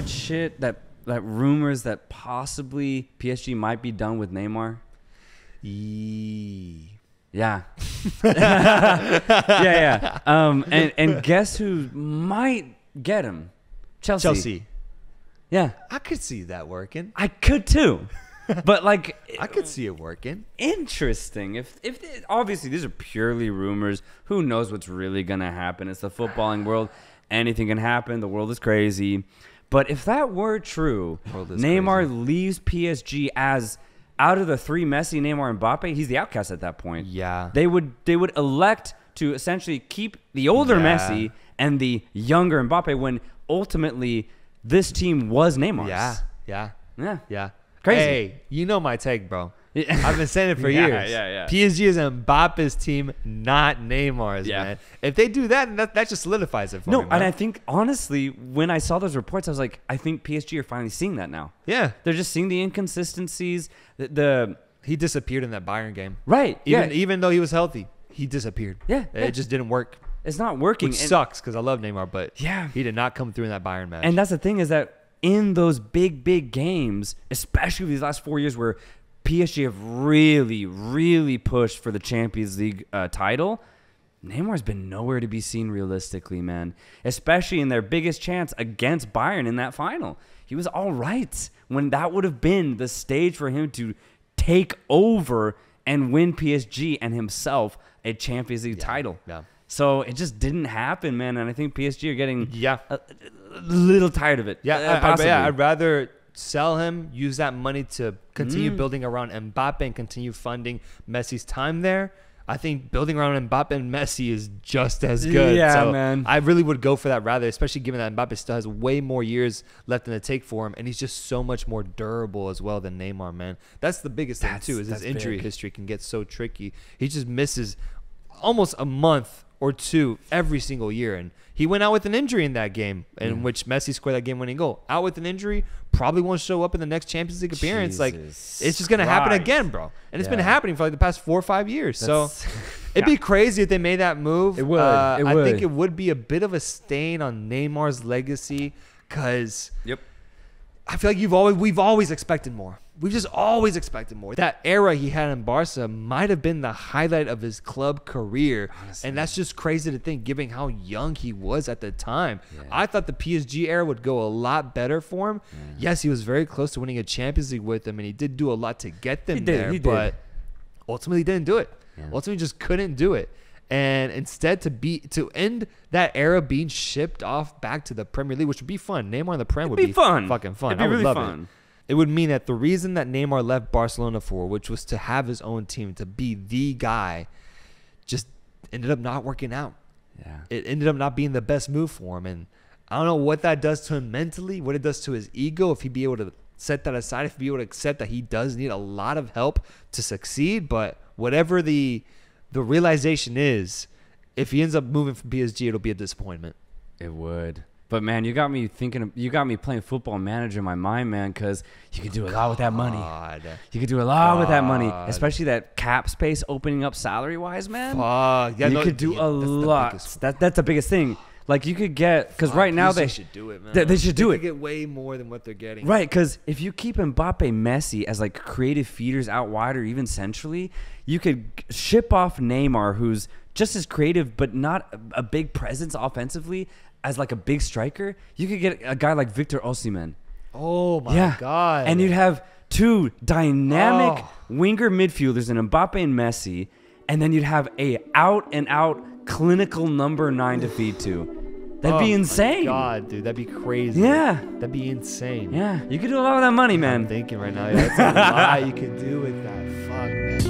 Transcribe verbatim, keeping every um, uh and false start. that shit, that that rumors that possibly P S G might be done with Neymar? Yee. Yeah. yeah, yeah. Um, and, and guess who might get him? Chelsea. Chelsea. Yeah. I could see that working. I could too. But like, I could see it working. Interesting. If if they, obviously these are purely rumors. Who knows what's really gonna happen? It's the footballing world. Anything can happen. The world is crazy. But if that were true, Neymar crazy. leaves P S G as out of the three, Messi, Neymar, and Mbappe, he's the outcast at that point. Yeah. They would they would elect to essentially keep the older yeah. Messi and the younger Mbappe when ultimately this team was Neymar's. Yeah. Yeah. Yeah. Yeah. Crazy. Hey, you know my take, bro. I've been saying it for yeah, years. Yeah, yeah. P S G is Mbappe's team, not Neymar's, yeah. man. If they do that, that, that just solidifies it for no, me. No, and I think, honestly, when I saw those reports, I was like, I think P S G are finally seeing that now. Yeah. They're just seeing the inconsistencies. The, the He disappeared in that Bayern game. Right. Even, yeah. even though he was healthy, he disappeared. Yeah. It yeah. just didn't work. It's not working. Which and, sucks, because I love Neymar, but yeah. he did not come through in that Bayern match. And that's the thing is that in those big, big games, especially these last four years where P S G have really, really pushed for the Champions League uh, title, Neymar's been nowhere to be seen realistically, man. Especially in their biggest chance against Bayern in that final. He was all right when that would have been the stage for him to take over and win P S G and himself a Champions League yeah, title. Yeah. So it just didn't happen, man. And I think P S G are getting yeah. a, a little tired of it. Yeah, uh, I, yeah, I'd rather sell him, use that money to continue mm. building around Mbappe and continue funding Messi's time there. I think building around Mbappe and Messi is just as good. Yeah, so man. I really would go for that rather, especially given that Mbappe still has way more years left in the take for him, and he's just so much more durable as well than Neymar, man. That's the biggest that's, thing, too, is his injury big. history can get so tricky. He just misses almost a month or two every single year. And he went out with an injury in that game in mm. which Messi scored that game-winning goal. Out with an injury, probably won't show up in the next Champions League appearance. Jesus like, it's just going to happen again, bro. And it's yeah. been happening for like the past four or five years. That's, so it'd yeah. be crazy if they made that move. It would. Uh, it would. I think it would be a bit of a stain on Neymar's legacy because yep. I feel like you've always we've always expected more. We've just always expected more. That era he had in Barca might have been the highlight of his club career. Honestly. And that's just crazy to think, given how young he was at the time. Yeah. I thought the P S G era would go a lot better for him. Yeah. Yes, he was very close to winning a Champions League with them, and he did do a lot to get them he did, there, he but did. ultimately didn't do it. Yeah. Ultimately just couldn't do it. And instead, to be to end that era being shipped off back to the Premier League, which would be fun. Neymar in the Prem would be, be fun. fucking fun. It'd be I would really love fun. it. It would mean that the reason that Neymar left Barcelona for, which was to have his own team, to be the guy, just ended up not working out. Yeah. It ended up not being the best move for him. And I don't know what that does to him mentally, what it does to his ego, if he'd be able to set that aside, if he'd be able to accept that he does need a lot of help to succeed. But whatever the, the realization is, if he ends up moving from P S G, it'll be a disappointment. It would. But, man, you got me thinking of, you got me playing Football Manager in my mind, man, because you could do a lot with that money. You could do a lot God. with that money, especially that cap space opening up salary-wise, man. Fuck. Yeah, you no, could do yeah, a that's lot. The that, that's the biggest thing. Like, you could get – because right now they should do it, man. They, they should do they it. They get way more than what they're getting. Right, because if you keep Mbappe, Messi as, like, creative feeders out wide or even centrally, you could ship off Neymar, who's just as creative but not a big presence offensively, as like a big striker. You could get a guy like Victor Osimhen. Oh my yeah. God. And you'd have two dynamic oh. winger midfielders in Mbappe and Messi, and then you'd have a out and out clinical number nine to feed to. That'd oh be insane. Oh my God, dude, that'd be crazy. Yeah. That'd be insane. Yeah, you could do a lot with that money, man. I'm thinking right now, yeah, that's a lot you could do with that. Fuck, man.